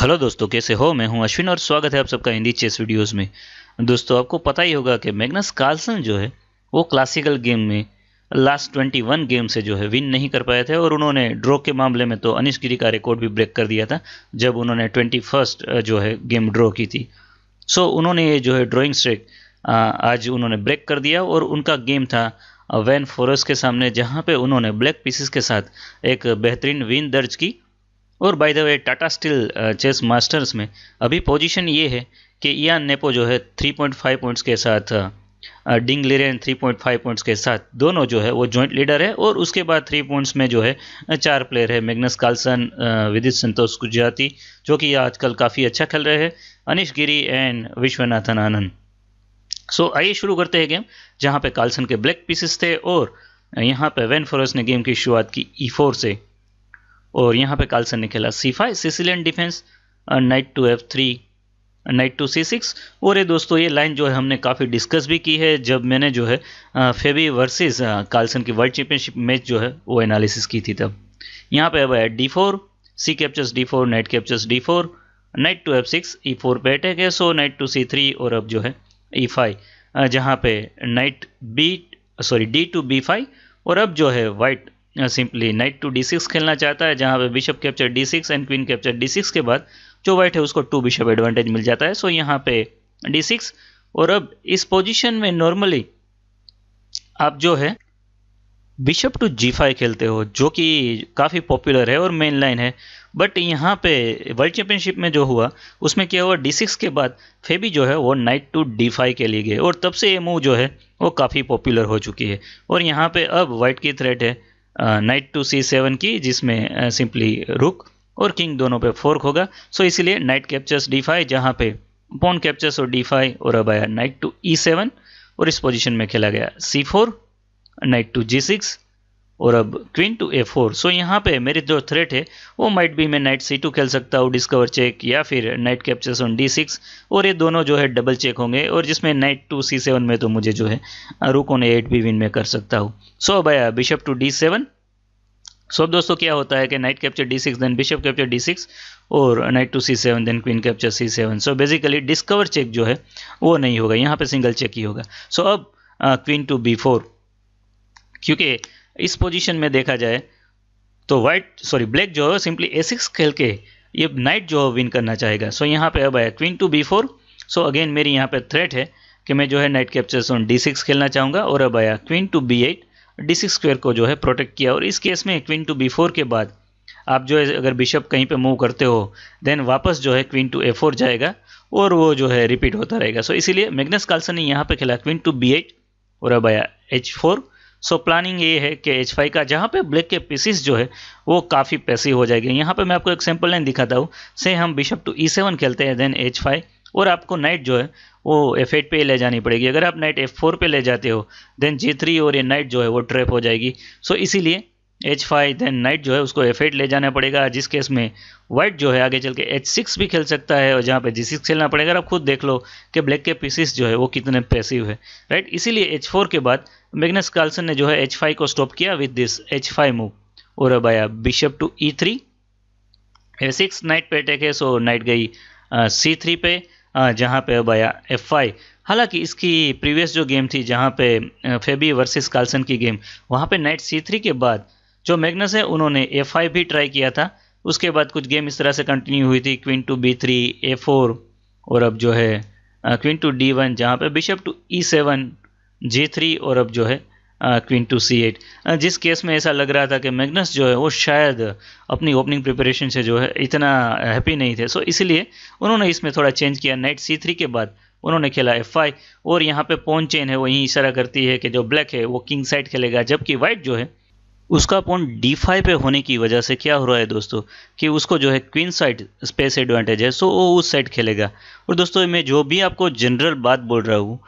Hello दोस्तों, कैसे हो? मैं हूं अश्विन और स्वागत है आप सबका हिंदी चेस वीडियोस में। दोस्तों, आपको पता ही होगा कि मैग्नस कार्लसन जो है वो क्लासिकल गेम में लास्ट 21 गेम से जो है विन नहीं कर पाए थे और उन्होंने ड्रॉ के मामले में तो अनिश गिरी का रिकॉर्ड भी ब्रेक कर दिया था जब उन्होंने 21st जो है गेम ड्रॉ की थी। सो उन्होंने ये जो है ड्रॉइंग स्ट्रेक आज उन्होंने ब्रेक कर दिया और उनका गेम था वैन फोरस के सामने, जहाँ पे उन्होंने ब्लैक पीसेस के साथ एक बेहतरीन विन दर्ज की। और by the way, Tata steel chess masters में अभी पोजीशन ये है कि इयान नेपो जो है 3.5 पॉइंट्स के साथ, डिंग लिरेन 3.5 पॉइंट्स के साथ, दोनों जो है वो जॉइंट लीडर है। और उसके बाद 3 पॉइंट्स में जो है 4 प्लेयर है, मैग्नस कार्लसन, विदित संतोष गुजराती जो कि आजकल काफ़ी अच्छा खेल रहे हैं, अनिश गिरी एंड विश्वनाथन आनंद। सो आइए शुरू करते हैं गेम, जहाँ पे कार्लसन के ब्लैक पीसेस थे और यहाँ पे वैन फोरस ने गेम की शुरुआत की E4 से। और यहाँ पे कार्लसन ने खेला C5, Sicilian defence, knight to F3, knight to C6। और ये दोस्तों, ये लाइन जो है हमने काफ़ी डिस्कस भी की है जब मैंने जो है फेबी वर्सेस कार्लसन की वर्ल्ड चैंपियनशिप मैच जो है वो एनालिसिस की थी। तब यहाँ पे अब है D4, C captures D4, knight captures D4, knight to F6, E4 पे अटैक है। सो नाइट टू C3 और अब जो है E5, जहाँ पे नाइट D टू B5। और अब जो है white simply knight to D6 खेलना चाहता है, जहाँ पे bishop capture D6 and queen capture D6 के बाद जो वाइट है उसको 2 बिशप एडवांटेज मिल जाता है। सो यहाँ पे D6। और अब इस पोजीशन में नॉर्मली आप जो है बिशप टू G5 खेलते हो जो कि काफ़ी पॉपुलर है और मेन लाइन है। बट यहाँ पे वर्ल्ड चैंपियनशिप में जो हुआ उसमें क्या हुआ, D6 के बाद फेबी जो है वो नाइट टू D5 के लिए गए और तब से ये मूव जो है वो काफ़ी पॉपुलर हो चुकी है। और यहाँ पे अब वाइट की थ्रेट है नाइट टू C7 की, जिसमें सिंपली रुक और किंग दोनों पे फोर्क होगा। सो इसीलिए नाइट कैप्चर्स D5, जहाँ पे पॉन कैप्चर्स और D5। और अब आया नाइट टू E7 और इस पोजीशन में खेला गया C4, नाइट टू G6 और अब क्वीन टू A4। सो यहाँ पे मेरी जो थ्रेट है वो माइट बी, मैं नाइट C2 खेल सकता हूँ डिस्कवर चेक, या फिर नाइट कैप्चर्स ऑन D6। और ये दोनों जो है डबल चेक होंगे और जिसमें नाइट टू C7 में तो मुझे जो है रुक ऑन A8 भी विन में कर सकता हूँ। सो अब आया बिशप टू D7। सो अब दोस्तों क्या होता है कि knight capture D6 then bishop capture D6 और knight to C7 then queen capture C7। So basically discover check जो है वो नहीं होगा, यहाँ पर सिंगल चेक ही होगा। सो अब क्वीन टू B4, क्योंकि इस पोजीशन में देखा जाए तो ब्लैक जो है सिंपली A6 खेल के ये नाइट जो है विन करना चाहेगा। सो यहाँ पे अब आया queen to B4। So again मेरी यहाँ पे थ्रेट है कि मैं जो है नाइट कैप्चर्स ऑन D6 खेलना चाहूँगा। और अब आया queen to B8, D6 square को जो है प्रोटेक्ट किया। और इस केस में क्वीन टू B4 के बाद आप जो है अगर बिशप कहीं पे मूव करते हो देन वापस जो है क्वीन टू A4 जाएगा और वो जो है रिपीट होता रहेगा। सो इसीलिए मैग्नस कार्लसन ने यहाँ पर खेला क्वीन टू B8 और अब आया H4। सो प्लानिंग ये है कि H5 का, जहाँ पे ब्लैक के पीसेस जो है वो काफ़ी पैसिव हो जाएगी। यहाँ पे मैं आपको एक सैम्पल लाइन दिखाता हूँ से हम बिशप टू E7 खेलते हैं देन H5। और आपको नाइट जो है वो F8 पे ले जानी पड़ेगी। अगर आप नाइट F4 पे ले जाते हो देन G3 और ये नाइट जो है वो ट्रैप हो जाएगी। सो इसीलिए H5 देन नाइट जो है उसको F8 ले जाना पड़ेगा, जिस केस में वाइट जो है आगे चल के H6 भी खेल सकता है और जहाँ पे G6 खेलना पड़ेगा। अगर आप खुद देख लो कि ब्लैक के पीसेस जो है वो कितने पैसिव है, राइट। इसीलिए H4 के बाद मैग्नस कार्लसन ने जो है H5 को स्टॉप किया विद दिस H5 मूव। और अब आया bishop to E3, A6 knight पे अटैक है। सो नाइट गई C3 पे, जहाँ पे अब आया F5। हालांकि इसकी प्रीवियस जो गेम थी जहाँ पे फेबी वर्सेस कार्लसन की गेम, वहाँ पे नाइट C3 के बाद जो मैग्नस है उन्होंने A5 भी ट्राई किया था। उसके बाद कुछ गेम इस तरह से कंटिन्यू हुई थी, क्वीन टू B3, A4 और अब जो है क्वीन टू D1, जहाँ पे बिशप टू E7, G3 और अब जो है क्वीन टू C8। जिस केस में ऐसा लग रहा था कि मैग्नस जो है वो शायद अपनी ओपनिंग प्रिपरेशन से जो है इतना हैप्पी नहीं थे। सो इसीलिए उन्होंने इसमें थोड़ा चेंज किया। नाइट C3 के बाद उन्होंने खेला F5 और यहाँ पे पॉन चेन है वहीं इशारा करती है कि जो ब्लैक है वो किंग साइड खेलेगा, जबकि वाइट जो है उसका पॉन D5 पे होने की वजह से क्या हो रहा है दोस्तों कि उसको जो है क्वीन साइड स्पेस एडवांटेज है। सो वो उस साइड खेलेगा। और दोस्तों, मैं जो भी आपको जनरल बात बोल रहा हूँ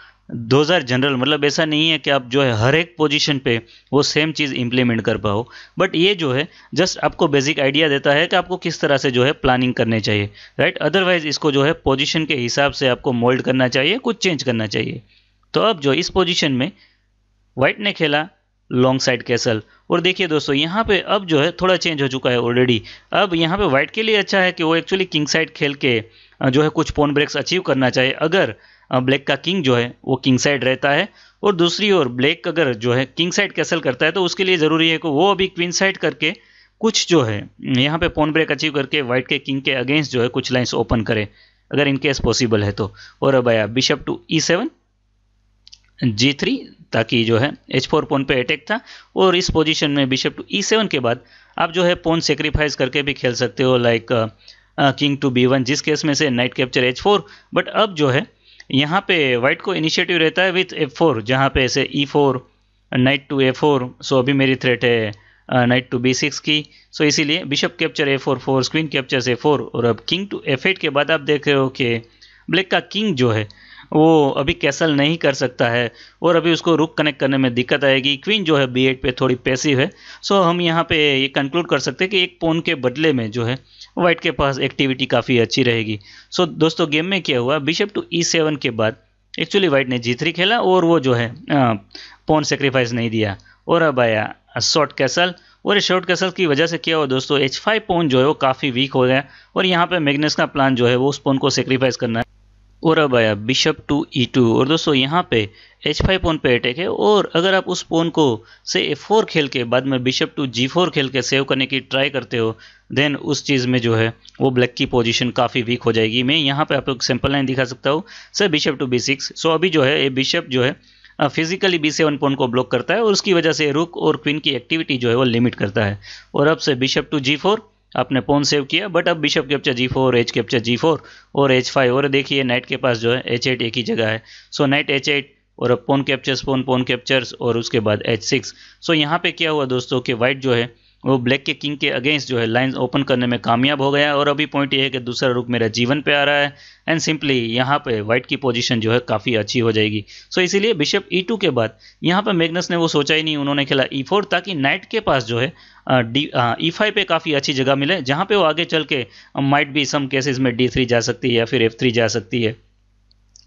2000 जनरल, मतलब ऐसा नहीं है कि आप जो है हर एक पोजीशन पे वो सेम चीज़ इंप्लीमेंट कर पाओ। बट ये जो है जस्ट आपको बेसिक आइडिया देता है कि आपको किस तरह से जो है प्लानिंग करनी चाहिए, राइट। अदरवाइज इसको जो है पोजीशन के हिसाब से आपको मोल्ड करना चाहिए, कुछ चेंज करना चाहिए। तो अब जो इस पोजीशन में वाइट ने खेला लॉन्ग साइड कैसल और देखिए दोस्तों यहाँ पे अब जो है थोड़ा चेंज हो चुका है ऑलरेडी। अब यहाँ पे वाइट के लिए अच्छा है कि वो एक्चुअली किंग साइड खेल के जो है कुछ पॉन ब्रेक्स अचीव करना चाहिए। अगर ब्लैक का किंग जो है वो किंग साइड रहता है और दूसरी ओर ब्लैक अगर जो है किंग साइड कैसल करता है तो उसके लिए ज़रूरी है कि वो अभी क्वीन साइड करके कुछ जो है यहाँ पे पॉन ब्रेक अचीव करके वाइट के किंग के अगेंस्ट जो है कुछ लाइन्स ओपन करे, अगर इनकेस पॉसिबल है तो। और अब आया बिशप टू E7 G3 ताकि जो है H4 पॉन पे अटैक था और इस पोजीशन में बिशप टू E7 के बाद आप जो है पॉन सेक्रीफाइस करके भी खेल सकते हो, लाइक किंग टू B1 जिस केस में से नाइट कैप्चर H4। बट अब जो है यहाँ पे वाइट को इनिशिएटिव रहता है विथ F4, जहाँ पे ऐसे E4 नाइट टू A4। सो अभी मेरी थ्रेट है नाइट टू B6 की, सो इसीलिए bishop capture A4 force, queen capture A4। और अब किंग टू F8 के बाद आप देख रहे हो कि ब्लैक का किंग जो है वो अभी कैसल नहीं कर सकता है और अभी उसको रुक कनेक्ट करने में दिक्कत आएगी। क्वीन जो है B8 पे थोड़ी पैसिव है। सो हम यहाँ पे ये कंक्लूड कर सकते हैं कि एक पॉन के बदले में जो है वाइट के पास एक्टिविटी काफ़ी अच्छी रहेगी। सो दोस्तों गेम में क्या हुआ, बिशप टू E7 के बाद एक्चुअली वाइट ने G3 खेला और वो जो है पॉन सेक्रीफाइस नहीं दिया। और अब आया शॉर्ट कैसल और इस शॉर्ट कैसल की वजह से क्या हुआ दोस्तों, H5 पॉन जो है वो काफ़ी वीक हो गया और यहाँ पर मैग्नस का प्लान जो है वो उस पॉन को सेक्रीफाइस करना है। और अब आया बिशप टू E2 और दोस्तों यहाँ पे H5 पॉन पे अटैक है और अगर आप उस पॉन को से F4 खेल के बाद में बिशप टू G4 खेल के सेव करने की ट्राई करते हो देन उस चीज़ में जो है वो ब्लैक की पोजीशन काफ़ी वीक हो जाएगी। मैं यहाँ पे आपको एक सैंपल लाइन दिखा सकता हूँ, सर बिशप टू B6। सो अभी जो है ये बिशप जो है फिजिकली B7 पॉन को ब्लॉक करता है और उसकी वजह से रुक और क्वीन की एक्टिविटी जो है वो लिमिट करता है। और अब से बिशप टू G4 आपने पॉन सेव किया, बट अब bishop capture G4, H capture G4 और H5। और देखिए नाइट के पास जो है H8 एक ही जगह है। सो नाइट H8 और अब पॉन कैप्चर्स पॉन कैप्चर्स और उसके बाद H6। सो यहाँ पे क्या हुआ दोस्तों कि वाइट जो है वो ब्लैक के किंग के अगेंस्ट जो है लाइन ओपन करने में कामयाब हो गया और अभी पॉइंट ये है कि दूसरा रुक मेरा G1 पे आ रहा है एंड सिंपली यहाँ पे वाइट की पोजीशन जो है काफ़ी अच्छी हो जाएगी। सो इसीलिए बिशप E2 के बाद यहाँ पे मैग्नस ने वो सोचा ही नहीं, उन्होंने खेला E4 ताकि नाइट के पास जो है E5 पे काफ़ी अच्छी जगह मिले जहाँ पे वो आगे चल के माइट भी सम केसेज में D3 जा सकती है या फिर F3 जा सकती है।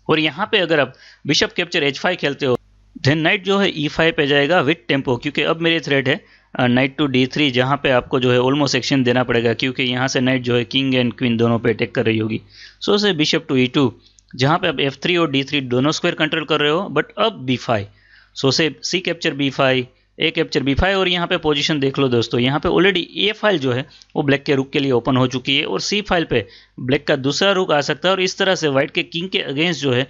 और यहाँ पे अगर आप बिशप कैप्चर H5 खेलते हो देन नाइट जो है E5 पे जाएगा विथ टेम्पो, क्योंकि अब मेरे थ्रेड है नाइट टू D3 जहाँ पे आपको जो है ऑलमोस्ट एक्शन देना पड़ेगा क्योंकि यहाँ से नाइट जो है किंग एंड क्वीन दोनों पे अटैक कर रही होगी। सो से बिशप टू E2 जहाँ पे आप F3 और D3 दोनों स्क्वायर कंट्रोल कर रहे हो। बट अब B5, सो से C capture B5, A capture B5। और यहाँ पे पोजीशन देख लो दोस्तों, यहाँ पे ऑलरेडी A फाइल जो है वो ब्लैक के रुक के लिए ओपन हो चुकी है और C फाइल पे ब्लैक का दूसरा रुक आ सकता है और इस तरह से वाइट के किंग के अगेंस्ट जो है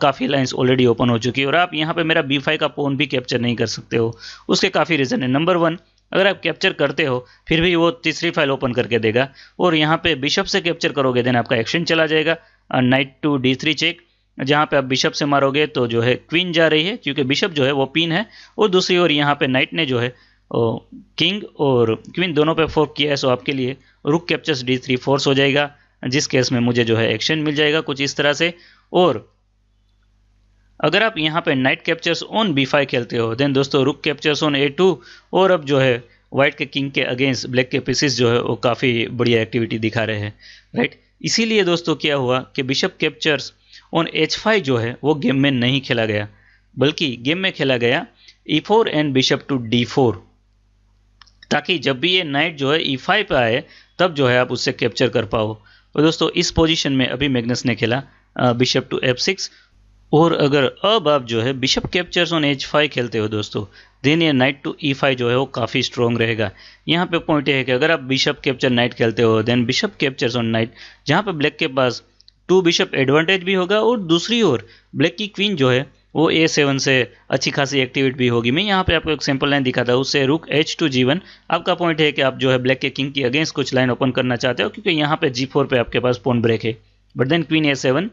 काफ़ी लाइंस ऑलरेडी ओपन हो चुकी है। और आप यहाँ पे मेरा B5 का पॉन भी कैप्चर नहीं कर सकते हो, उसके काफ़ी रीज़न है। नंबर वन, अगर आप कैप्चर करते हो फिर भी वो तीसरी फाइल ओपन करके देगा और यहाँ पे बिशप से कैप्चर करोगे देन आपका एक्शन चला जाएगा नाइट टू D3 चेक, जहाँ पे आप बिशप से मारोगे तो जो है क्वीन जा रही है क्योंकि बिशप जो है वो पिन है। और दूसरी ओर यहाँ पे नाइट ने जो है किंग और क्वीन दोनों पे फोर्क किया है। सो आपके लिए रुक कैप्चर्स D3 फोर्स हो जाएगा जिस केस में मुझे जो है एक्शन मिल जाएगा कुछ इस तरह से। और अगर आप यहाँ पे नाइट कैप्चर्स ऑन B5 खेलते हो देन दोस्तों रुक कैप्चर्स ऑन A2 और अब जो है वाइट के किंग के अगेंस्ट ब्लैक के पीसेस जो है वो काफ़ी बढ़िया एक्टिविटी दिखा रहे हैं, राइट। इसीलिए दोस्तों क्या हुआ कि बिशप कैप्चर्स ऑन H5 जो है वो गेम में नहीं खेला गया, बल्कि गेम में खेला गया E4 and bishop to D4 ताकि जब भी ये नाइट जो है E5 पे आए तब जो है आप उससे कैप्चर कर पाओ। और दोस्तों इस पोजीशन में अभी मैग्नस ने खेला बिशप टू F6 और अगर अब आप जो है बिशप कैप्चर्स ऑन H5 खेलते हो दोस्तों देन ये नाइट टू E5 जो है वो काफ़ी स्ट्रॉन्ग रहेगा। यहाँ पे पॉइंट है कि अगर आप बिशप कैप्चर नाइट खेलते हो then bishop captures on knight जहाँ पे ब्लैक के पास टू बिशप एडवांटेज भी होगा और दूसरी ओर ब्लैक की क्वीन जो है वो A7 से अच्छी खासी एक्टिवेट भी होगी। मैं यहाँ पे आपको एक सैंपल लाइन दिखाता हूँ, उससे रुक H2 G1। आपका पॉइंट है कि आप जो है ब्लैक के किंग के अगेंस्ट कुछ लाइन ओपन करना चाहते हो क्योंकि यहाँ पे G4 पे आपके पास पॉन ब्रेक है, बट देन क्वीन A7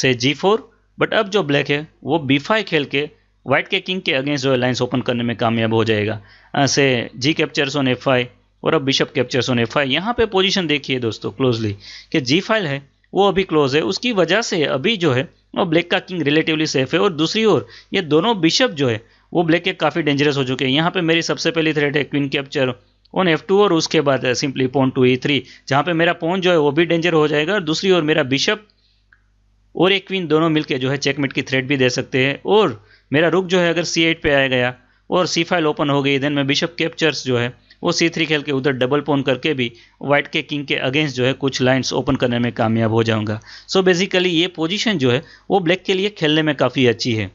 से G4। बट अब जो ब्लैक है वो B5 खेल के वाइट के किंग के अगेंस्ट जो है लाइन्स ओपन करने में कामयाब हो जाएगा से जी कैप्चर्स ऑन F5 और अब बिशप कैप्चर्स ऑन F5। यहाँ पे पोजीशन देखिए दोस्तों क्लोजली कि जी फाइल है वो अभी क्लोज है, उसकी वजह से अभी जो है वो ब्लैक का किंग रिलेटिवली सेफ है। और दूसरी ओर ये दोनों बिशप जो है वो ब्लैक के काफ़ी डेंजरस हो चुके हैं। यहाँ पे मेरी सबसे पहली थ्रेट है क्वीन कैप्चर ऑन F2 और उसके बाद सिंपली पॉन टू E3 जहाँ पे मेरा पॉन जो है वो भी डेंजर हो जाएगा और दूसरी ओर मेरा बिशप और एक क्वीन दोनों मिलके जो है चेकमेट की थ्रेट भी दे सकते हैं। और मेरा रुक जो है अगर C8 पे आ गया और c5 ओपन हो गई। देन में बिशप कैप्चर्स जो है वो c3 खेल के उधर डबल पोन करके भी वाइट के किंग के अगेंस्ट जो है कुछ लाइंस ओपन करने में कामयाब हो जाऊंगा। सो बेसिकली ये पोजीशन जो है वो ब्लैक के लिए खेलने में काफ़ी अच्छी है।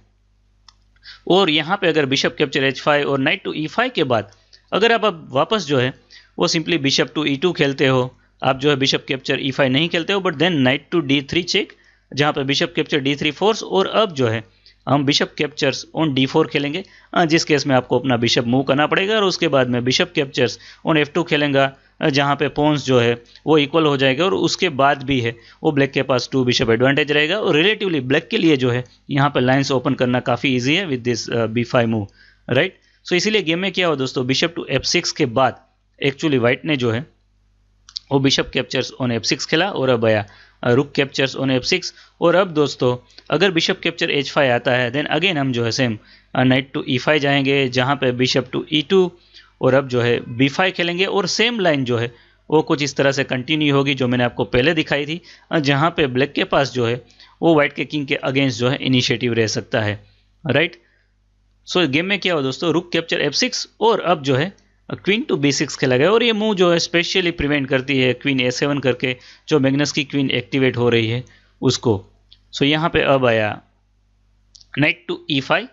और यहाँ पे अगर बिशप कैप्चर h5 और नाइट टू e5 के बाद अगर आप वापस जो है वो सिंपली बिशप टू e2 खेलते हो, आप जो है बिशप कैप्चर e5 नहीं खेलते हो, but then knight to d3 check, जहाँ पर बिशप कैप्चर d3 फोर्स, और अब जो है हम बिशप कैप्चर्स ऑन d4 खेलेंगे, जिस केस में आपको अपना बिशप मूव करना पड़ेगा, और उसके बाद में बिशप कैप्चर्स ऑन f2 खेलेंगे, जहाँ पे पॉन्स जो है वो इक्वल हो जाएगा, और उसके बाद भी है वो ब्लैक के पास 2 बिशप एडवांटेज रहेगा। और रिलेटिवली ब्लैक के लिए जो है यहाँ पे लाइंस ओपन करना काफ़ी ईजी है with this b5 move, right. So इसीलिए गेम में क्या हो दोस्तों, बिशप टू f6 के बाद एक्चुअली वाइट ने जो है वो बिशप कैप्चर्स ऑन f6 खेला, और अब आया रुक कैप्चर्स ऑन f6, और अब दोस्तों अगर बिशप कैप्चर h5 आता है देन अगेन हम जो है सेम नाइट टू e5 जाएंगे, जहाँ पे बिशप टू e2 और अब जो है b5 खेलेंगे, और सेम लाइन जो है वो कुछ इस तरह से कंटिन्यू होगी जो मैंने आपको पहले दिखाई थी, जहाँ पे ब्लैक के पास जो है वो वाइट के किंग के अगेंस्ट जो है इनिशिएटिव रह सकता है, राइट। सो गेम में क्या हो दोस्तों, रुक कैप्चर f6 और अब जो है क्वीन टू b6 खेला गया, और ये मूव जो है स्पेशली प्रिवेंट करती है क्वीन a7 करके जो मैग्नस की क्वीन एक्टिवेट हो रही है उसको। सो यहाँ पे अब आया नाइट टू e5,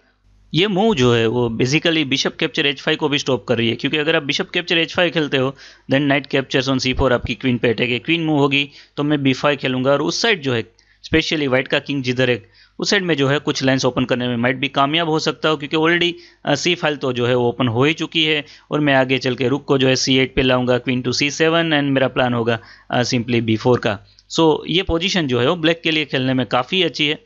ये मूव जो है वो बेसिकली बिशप कैप्चर h5 को भी स्टॉप कर रही है, क्योंकि अगर आप बिशप कैप्चर h5 खेलते हो then knight captures on c4 आपकी क्वीन पे अटैक है, क्वीन मूव होगी तो मैं b5 खेलूंगा, और उस साइड जो है स्पेशली वाइट का किंग जिधर है उस साइड में जो है कुछ लाइंस ओपन करने में माइट भी कामयाब हो सकता हो, क्योंकि ऑलरेडी सी फाइल तो जो है वो ओपन हो ही चुकी है, और मैं आगे चल के रुक को जो है c8 पे लाऊंगा, क्वीन टू c7, एंड मेरा प्लान होगा सिंपली b4 का। सो ये पोजीशन जो है वो ब्लैक के लिए खेलने में काफ़ी अच्छी है।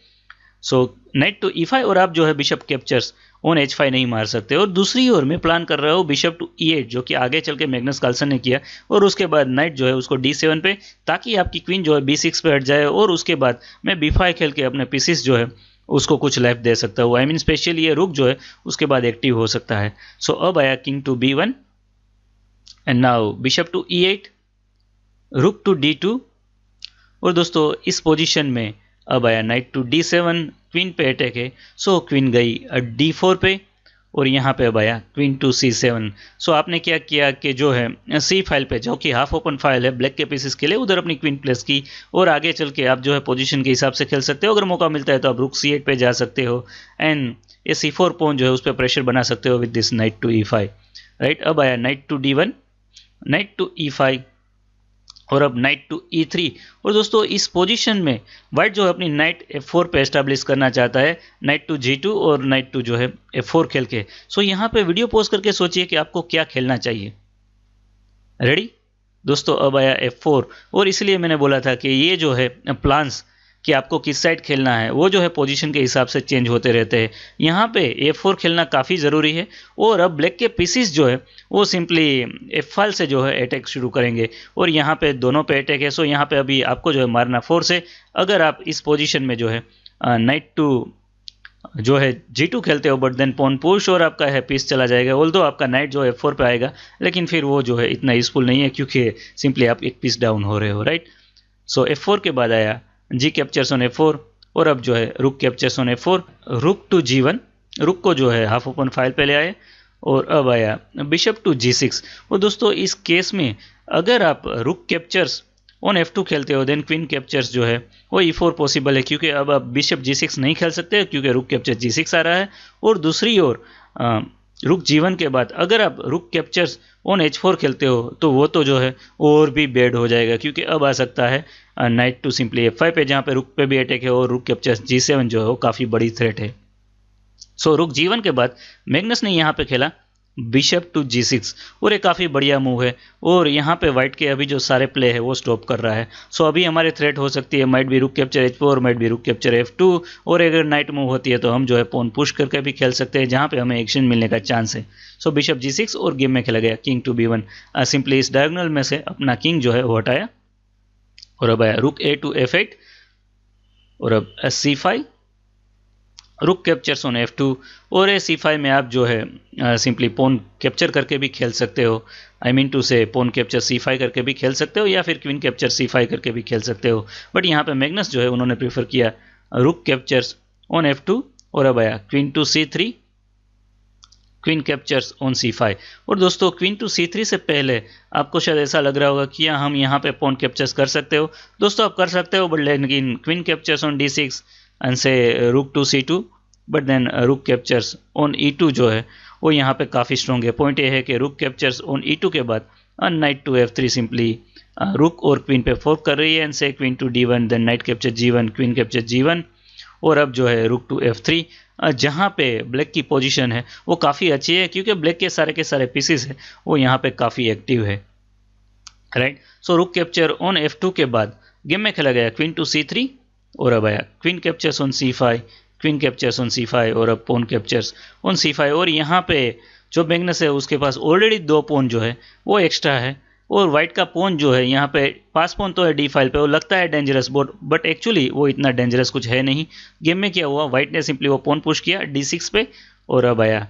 सो नाइट टू e5 और आप जो है बिशप कैप्चर्स ऑन h5 नहीं मार सकते, और दूसरी ओर मैं प्लान कर रहा हूँ बिशप टू e8 जो कि आगे चल के मैग्नस कार्लसन ने किया, और उसके बाद नाइट जो है उसको d7 पे, ताकि आपकी क्वीन जो है b6 पे हट जाए, और उसके बाद मैं b5 खेल के अपने पीसेस जो है उसको कुछ लाइफ दे सकता हूँ। आई मीन स्पेशली ये रुक जो है उसके बाद एक्टिव हो सकता है। सो अब आया king to b1 and now bishop to e8, rook to d2, और दोस्तों इस पोजिशन में अब आया नाइट टू d7, क्वीन पे अटैक है, सो क्वीन गई d4 पे, और यहाँ पे अब आया क्वीन टू c7। सो आपने क्या किया कि जो है c फाइल पे, जो कि हाफ ओपन फाइल है ब्लैक के पीसेस के लिए, उधर अपनी क्वीन प्लेस की, और आगे चल के आप जो है पोजीशन के हिसाब से खेल सकते हो। अगर मौका मिलता है तो आप रुक c8 पे जा सकते हो, एंड ये c4 पॉन जो है उस पर प्रेशर बना सकते हो with this knight to e5, right. अब आया knight to d1, night to e5 और अब नाइट टू e3, और दोस्तों इस पोजीशन में वाइट जो है अपनी नाइट f4 पे एस्टेब्लिश करना चाहता है, नाइट टू g2 और नाइट टू जो है f4 खेल के। सो यहाँ पे वीडियो पॉज करके सोचिए कि आपको क्या खेलना चाहिए। रेडी दोस्तों, अब आया f4, और इसलिए मैंने बोला था कि ये जो है प्लान्स कि आपको किस साइड खेलना है वो जो है पोजीशन के हिसाब से चेंज होते रहते हैं। यहाँ पे f4 खेलना काफ़ी ज़रूरी है, और अब ब्लैक के पीसीस जो है वो सिंपली f5 से जो है अटैक शुरू करेंगे, और यहाँ पे दोनों पे अटैक है। सो यहाँ पे अभी आपको जो है मारना फोर्स है। अगर आप इस पोजीशन में जो है नाइट टू जो है g2 खेलते हो बट देन पॉन पुश और आपका है पीस चला जाएगा, ऑल दो आपका नाइट जो है f4 पर आएगा, लेकिन फिर वो जो है इतना यूजफुल नहीं है क्योंकि सिंपली आप एक पीस डाउन हो रहे हो, राइट। सो f4 के बाद आया जी कैप्चर्स ऑन f4 और अब जो है रुक कैप्चर्स ऑन f4, रुक टू g1, रुक को जो है हाफ ओपन फाइल पे ले आए, और अब आया बिशप टू g6। और दोस्तों इस केस में अगर आप रुक कैप्चर्स ऑन f2 खेलते हो देन क्वीन कैप्चर्स जो है वो e4 पॉसिबल है, क्योंकि अब आप बिशप g6 नहीं खेल सकते क्योंकि रुक कैप्चर g6 आ रहा है। और दूसरी ओर रुक g1 के बाद अगर आप रुक कैप्चर्स ऑन h4 खेलते हो तो वो तो जो है और भी बेड हो जाएगा, क्योंकि अब आ सकता है नाइट टू सिंपली f5 पे, जहाँ पे रुक पे भी अटैक है और रुक कैप्चर्स g7 जो है वो काफ़ी बड़ी थ्रेट है। सो रुक g1 के बाद मैग्नस ने यहाँ पे खेला बिशप टू g6 और ये काफ़ी बढ़िया मूव है, और यहाँ पे वाइट के अभी जो सारे प्ले है वो स्टॉप कर रहा है। सो अभी हमारे थ्रेट हो सकती है माइट भी रुक कैप्चर h4, माइट भी रुक कैप्चर f2, और अगर नाइट मूव होती है तो हम जो है पॉन पुश करके भी खेल सकते हैं जहाँ पे हमें एक्शन मिलने का चांस है। सो बिशप g6 और गेम में खेला गया किंग टू b1, सिंपली इस डायगोनल में से अपना किंग जो है वो हटाया, और अब आया रुक ए टू f8 और अब c5, रुक कैप्चर्स ऑन f2 और c5 में आप जो है सिंपली पॉन कैप्चर करके भी खेल सकते हो। आई मीन टू से पॉन कैप्चर c5 करके भी खेल सकते हो या फिर क्वीन कैप्चर c5 करके भी खेल सकते हो, बट यहाँ पे मैग्नस जो है उन्होंने प्रेफर किया रुक कैप्चर्स ऑन f2 और अब आया queen to c3 queen captures on c5। और दोस्तों क्वीन टू c3 से पहले आपको शायद ऐसा लग रहा होगा कि हम यहाँ पे पॉन कैप्चर्स कर सकते हो। दोस्तों आप कर सकते हो, बट लेकिन queen captures on d6 and से rook to c2, but then rook captures on e2 जो है वो यहाँ पे काफ़ी स्ट्रॉन्ग है। पॉइंट ये है कि रुक कैप्चर्स ऑन e2 के बाद night to f3 simply rook और क्वीन पे फोर्क कर रही है, एंड से queen to d1, then knight capture g1, queen capture g1, और अब जो है रुक टू f3, जहाँ पे ब्लैक की पोजीशन है वो काफ़ी अच्छी है क्योंकि ब्लैक के सारे पीसेस है वो यहाँ पे काफ़ी एक्टिव है, राइट। सो रुक कैप्चर ऑन f2 के बाद गेम में खेला गया क्वीन टू c3, और अब आया queen captures on c5, queen captures on c5, और अब पॉन कैप्चर्स ऑन c5। और यहाँ पे जो मैग्नस है उसके पास ऑलरेडी दो पॉन जो है वो एक्स्ट्रा है, और वाइट का पॉन जो है यहाँ पे पास पॉन तो है डी फाइल पे, वो लगता है डेंजरस बोर्ड, बट एक्चुअली वो इतना डेंजरस कुछ है नहीं। गेम में क्या हुआ, वाइट ने सिंपली वो पॉन पुश किया d6 पे, और अब आया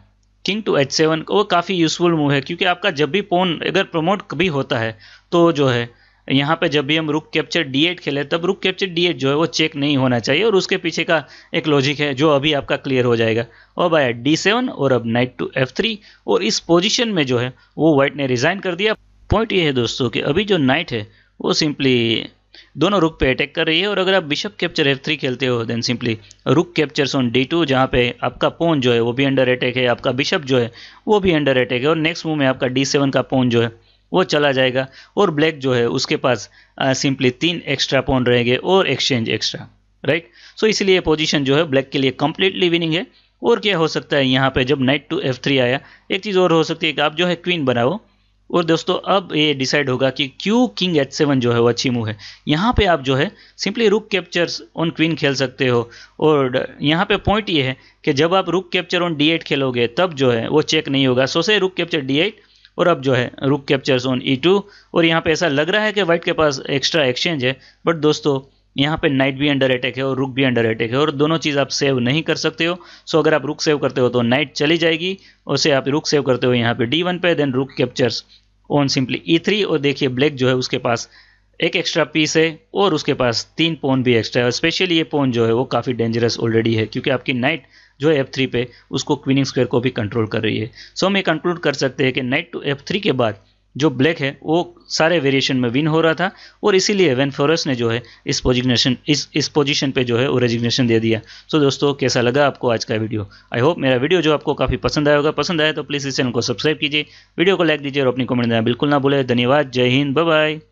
किंग टू h7। वो काफ़ी यूजफुल मूव है क्योंकि आपका जब भी पॉन अगर प्रमोट कभी होता है तो जो है यहाँ पे जब भी हम रुक कैप्चर d8 खेले तब रुक कैप्चर d8 जो है वो चेक नहीं होना चाहिए, और उसके पीछे का एक लॉजिक है जो अभी आपका क्लियर हो जाएगा। अब आया d7 और अब नाइट टू f3, और इस पोजीशन में जो है वो वाइट ने रिजाइन कर दिया। पॉइंट ये है दोस्तों कि अभी जो नाइट है वो सिंपली दोनों रुक पे अटैक कर रही है, और अगर आप बिशप कैप्चर f3 खेलते हो then simply rook captures on d2, जहाँ पे आपका पॉन जो है वो भी अंडर अटैक है, आपका बिशप जो है वो भी अंडर अटैक है, और नेक्स्ट मूव में आपका d7 का पॉन जो है वो चला जाएगा, और ब्लैक जो है उसके पास सिंपली तीन एक्स्ट्रा पॉन रहेंगे और एक्सचेंज एक्स्ट्रा, राइट। सो इसलिए ये पोजीशन जो है ब्लैक के लिए कंप्लीटली विनिंग है। और क्या हो सकता है यहाँ पे जब नाइट टू f3 आया, एक चीज़ और हो सकती है कि आप जो है क्वीन बनाओ, और दोस्तों अब ये डिसाइड होगा कि क्यों किंग h7 जो है वो अच्छी मूव है। यहाँ पे आप जो है simply rook captures on queen खेल सकते हो, और यहाँ पे पॉइंट ये है कि जब आप रुक कैप्चर ऑन d8 खेलोगे तब जो है वो चेक नहीं होगा, सो से रुक कैप्चर d8, और अब जो है रुक कैप्चर्स ऑन e2। और यहाँ पे ऐसा लग रहा है कि वाइट के पास एक्स्ट्रा एक्सचेंज है, बट दोस्तों यहाँ पे नाइट भी अंडर अटैक है और रुक भी अंडर अटैक है, और दोनों चीज़ आप सेव नहीं कर सकते हो। सो अगर आप रुक सेव करते हो तो नाइट चली जाएगी, और से आप रुक सेव करते हो यहाँ पे d1 पे, then rook captures on simply e3। और देखिए ब्लैक जो है उसके पास एक एक्स्ट्रा पीस है, और उसके पास तीन पॉन भी एक्स्ट्रा है, स्पेशली ये पॉन जो है वो काफ़ी डेंजरस ऑलरेडी है क्योंकि आपकी नाइट जो है f3 पे उसको क्वीनिंग स्क्वायर को भी कंट्रोल कर रही है। सो हम ये कंक्लूड कर सकते हैं कि नाइट टू f3 के बाद जो ब्लैक है वो सारे वेरिएशन में विन हो रहा था, और इसीलिए वेन फोरस ने जो है इस पोजीशन पे जो है वो रेजिग्नेशन दे दिया। सो दोस्तों कैसा लगा आपको आज का वीडियो, आई होप मेरा वीडियो जो आपको काफ़ी पसंद आया होगा। पसंद आया तो प्लीज़ इस चैनल को सब्सक्राइब कीजिए, वीडियो को लाइक दीजिए और अपनी कमेंट देना बिल्कुल ना भूलें। धन्यवाद, जय हिंद, बाय बाय।